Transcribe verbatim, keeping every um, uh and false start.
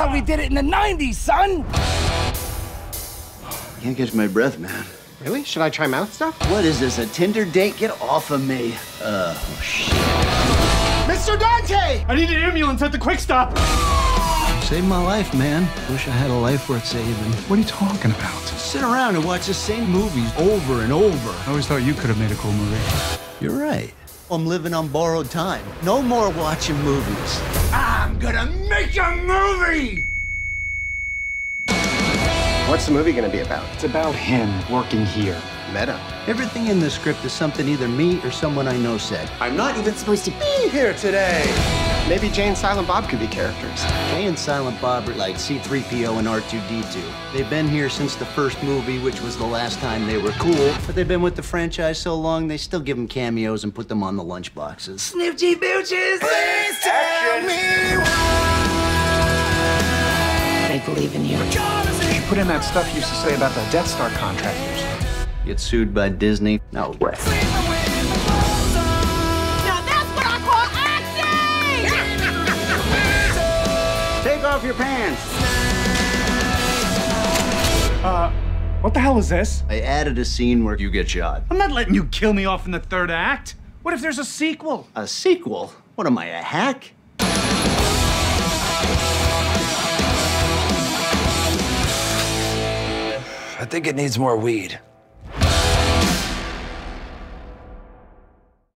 how we did it in the nineties, son! Can't catch my breath, man. Really? Should I try mouth stuff? What is this, a Tinder date? Get off of me. Uh, oh, shit. Mister Dante! I need an ambulance at the Quick Stop! Saved my life, man. Wish I had a life worth saving. What are you talking about? Sit around and watch the same movies over and over. I always thought you could have made a cool movie. You're right. I'm living on borrowed time. No more watching movies. I'm gonna make a movie! What's the movie gonna be about? It's about him working here. Meta. Everything in the script is something either me or someone I know said. I'm not even supposed to be here today. Maybe Jay and Silent Bob could be characters. Jay and Silent Bob are like C three P O and R two D two. They've been here since the first movie, which was the last time they were cool. But they've been with the franchise so long, they still give them cameos and put them on the lunchboxes. Snoochie booches! Please tell me why. They believe in you. You should put in that stuff you used to say about the Death Star contractors. Get sued by Disney? No way. Off your pants. Uh, what the hell is this? I added a scene where you get shot. I'm not letting you kill me off in the third act. What if there's a sequel? A sequel? What am I, a hack? I think it needs more weed.